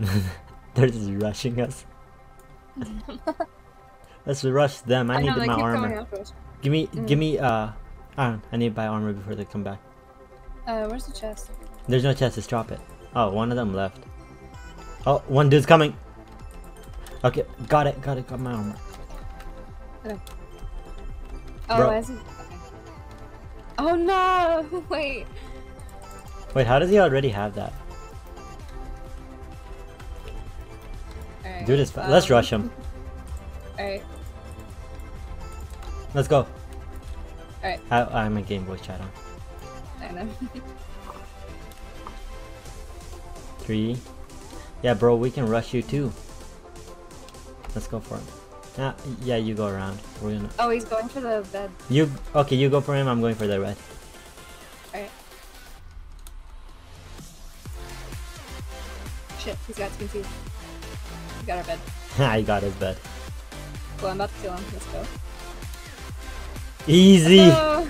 They're just rushing us. Let's rush them. I need my armor. Give me iron. I need to buy armor before they come back. Where's the chest? There's no chest, just drop it. Oh, one of them left. Oh, one dude's coming. Okay, got it, got my armor. Okay. Oh, is he? Okay. Oh no! Wait. Wait, how does he already have that? Right, dude is fast. Let's rush him. Alright. Let's go. Alright. I'm a Game Boy chat on. I know. 3. Yeah, bro, we can rush you too. Let's go for him. Nah, yeah, you go around. We're gonna. Oh, he's going for the bed. Okay, you go for him. I'm going for the red. Alright. Shit, he's got skin teeth. He got our bed. He got his bed. Well, I'm about to kill him. Let's go. Easy. Oh.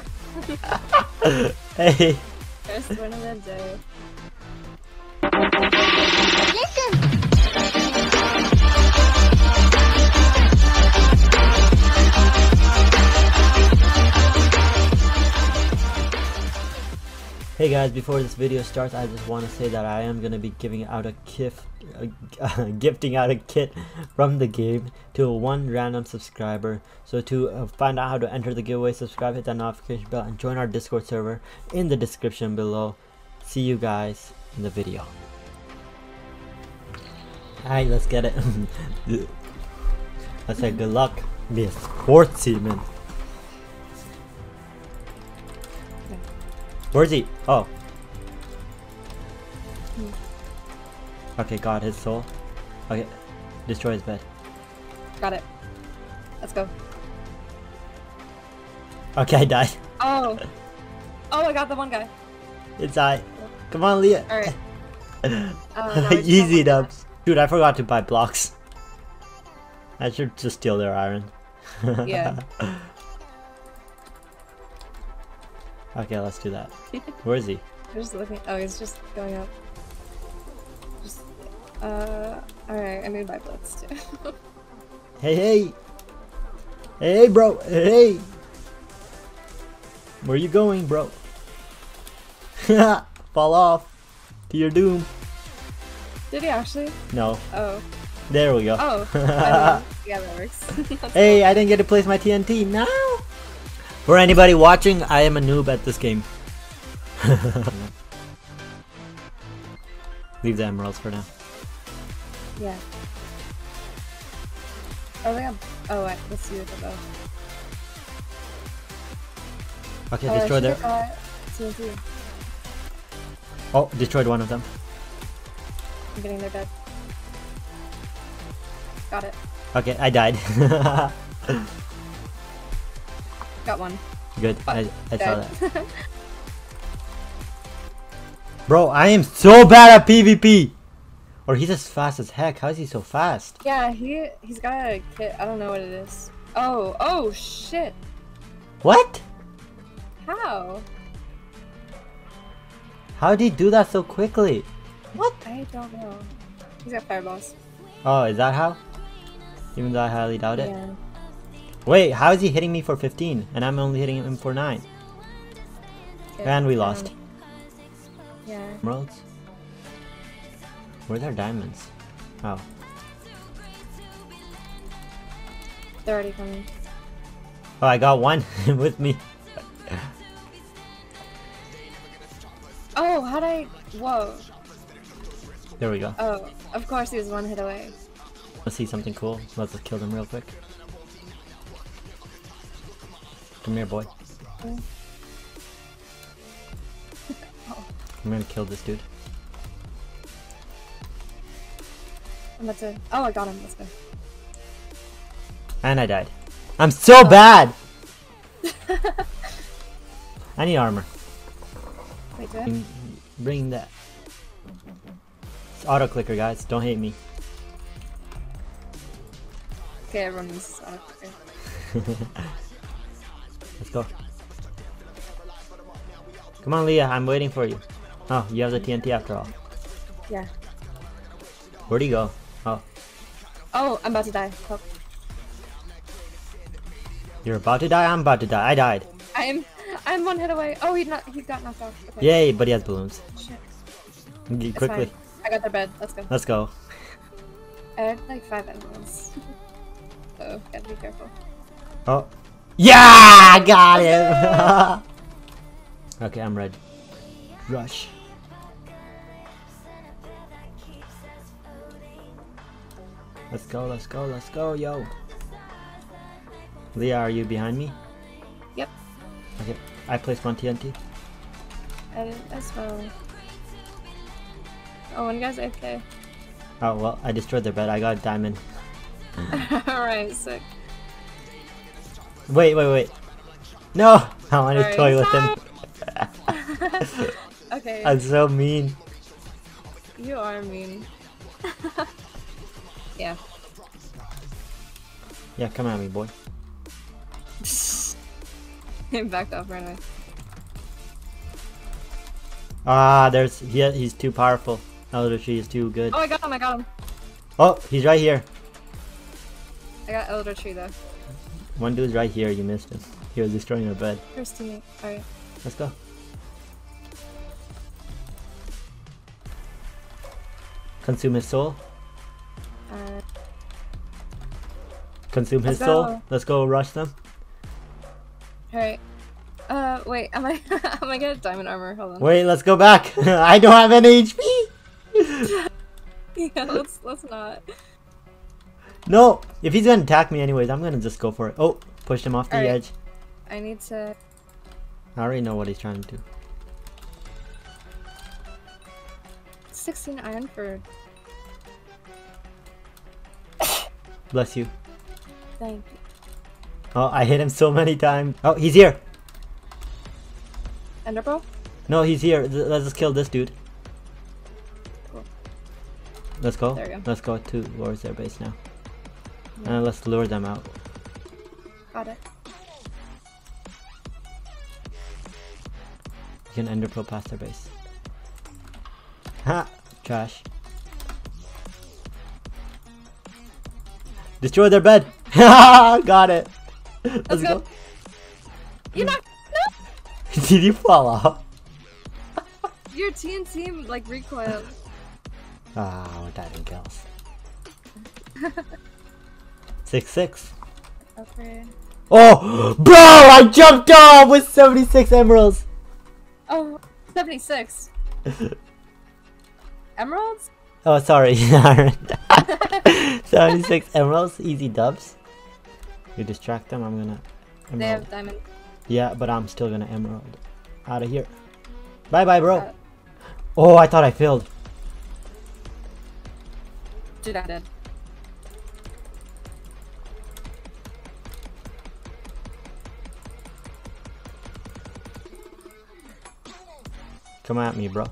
Hey. First win of the day. Hey guys, before this video starts, I just want to say that I am going to be giving out a gifting out a kit from the game to one random subscriber. So to find out how to enter the giveaway, subscribe, hit that notification bell, and join our Discord server in the description below. See you guys in the video. Alright, let's get it. Let's say good luck. Be a sportsman. Where's he? Oh. Okay, got his soul. Okay, destroy his bed. Got it. Let's go. Okay, I died. Oh. Oh, I got the one guy. It's I. Come on, Leah. Alright. No, easy dubs. Dude, I forgot to buy blocks. I should just steal their iron. Yeah. Okay, let's do that. Where is he? I'm just looking. Oh, he's just going up. Just, alright, I made my blitz too. Hey, bro! Hey! Where you going, bro? Fall off! To your doom! Did he actually? No. Oh. There we go. Oh. I mean, yeah, that works. Hey, cool. I didn't get to place my TNT. No! For anybody watching, I am a noob at this game. Leave the emeralds for now. Yeah. Oh, they have... Oh, wait. Let's see what they have. Okay, oh, destroy their... Oh, destroyed one of them. I'm getting their bed. Got it. Okay, I died. Got one. Good. I saw that. Bro, I am so bad at PvP. Or he's as fast as heck. How is he so fast? Yeah, he's got a kit. I don't know what it is. Oh shit. What? How? How did he do that so quickly? What? I don't know. He's got fireballs. Oh, is that how? Even though I highly doubt it. Yeah. Wait, how is he hitting me for 15 and I'm only hitting him for 9? Good. And we lost. Yeah. Emeralds? Where's our diamonds? Oh. They're already coming. Oh, I got one with me. Oh, how'd I... Whoa. There we go. Oh, of course he was one hit away. Let's see something cool. Let's just kill them real quick. Come here, boy. Oh. I'm gonna kill this dude. I'm about to... Oh, I got him. Let's go. And I died. I'm so bad! I need armor. Wait, do I? Bring that. It's auto-clicker, guys. Don't hate me. Okay, everyone uses auto-clicker. Let's go. Come on, Leah, I'm waiting for you. Oh, you have the TNT after all. Yeah. Where'd he go? Oh. Oh, I'm about to die. Help. You're about to die? I'm about to die. I died. I'm one hit away. Oh, he got knocked out. Okay. Yay, but he has balloons. Shit. Get quickly. Fine. I got their bed. Let's go. Let's go. I had like 5 emeralds. Oh, gotta be careful. Oh. Yeah! I got him! Okay, I'm red. Rush. Let's go, let's go, let's go, yo! Leah, are you behind me? Yep. Okay, I placed one TNT. I did as well. Oh, one guy's right there. Oh, well, I destroyed their bed. I got a diamond. Alright, sick. Wait, wait, wait. No! I want to toy with him. Okay. I'm so mean. You are mean. Yeah. Yeah, come at me, boy. Backed off right away. Ah, there's he's too powerful. Eldritch is too good. Oh, I got him! I got him! Oh, he's right here. I got Eldritch though. One dude's right here. You missed him. He was destroying your bed. First teammate. All right. Let's go. Consume his soul. Consume his soul. Let's go rush them. Alright. Wait, am I am I getting diamond armor? Hold on. Wait, let's go back. I don't have any HP. Yeah, let's not. No! If he's gonna attack me anyways, I'm gonna just go for it. Oh, pushed him off the edge. I need to... I already know what he's trying to do. 16 iron for... Bless you. Thank you. Oh, I hit him so many times. Oh, he's here! Enderbro? No, he's here. Let's just kill this dude. Cool. Let's go. There we go. Let's go towards their base now. Yeah. And let's lure them out. Got it. You can Enderpro past their base. Ha! Trash. Destroy their bed! Ha! Got it! Let's go. You're not. No. Did you fall off? Your TNT like recoiled. Ah, we're diving kills. 6-6. Okay. Oh, bro! I jumped off with 76 emeralds. Oh, 76. Emeralds? Oh, sorry. 76 emeralds, easy dubs. You distract them, I'm gonna emerald. They have diamond. Yeah, but I'm still gonna emerald. Out of here. Bye bye, bro. Oh, I thought I failed. Dude, I did. Come at me, bro.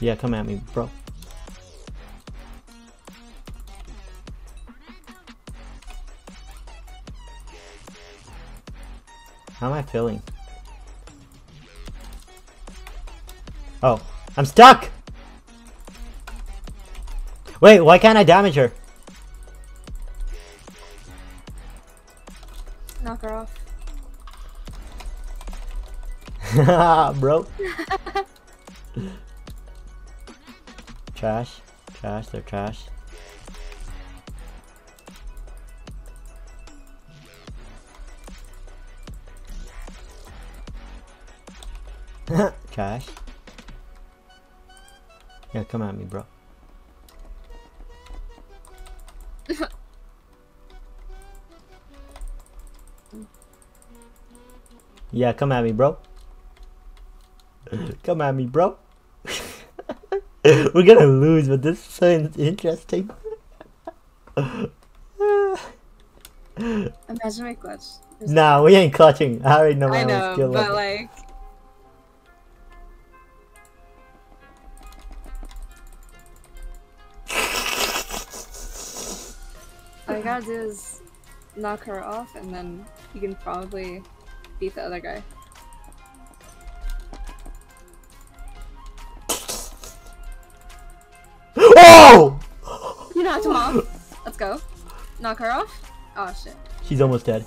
Yeah, come at me, bro. How am I feeling? Oh, I'm stuck! Wait, why can't I damage her? Knock her off. Haha, bro. Trash, trash, they're trash. Trash. Yeah, come at me, bro. Yeah, come at me, bro. Come at me, bro. We're gonna lose, but this is so interesting. Imagine my clutch. Nah, we ain't clutching. I already know my own skill level. Like... All you gotta do is knock her off, and then you can probably beat the other guy. knocked him off. Let's go. Knock her off. Oh shit. She's almost dead.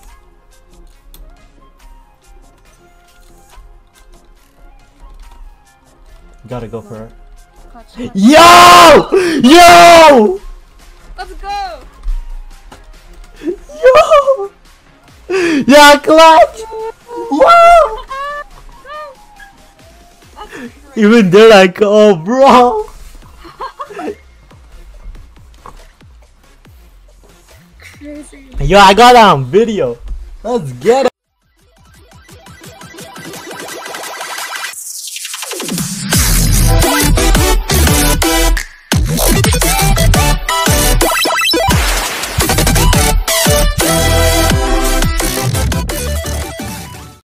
Gotta go for her. Clutch. Yo! Yo! Let's go! Yo! Yeah, clutch! Whoa! Even they're like, oh, bro! Crazy. Yo, I got on video. Let's get it.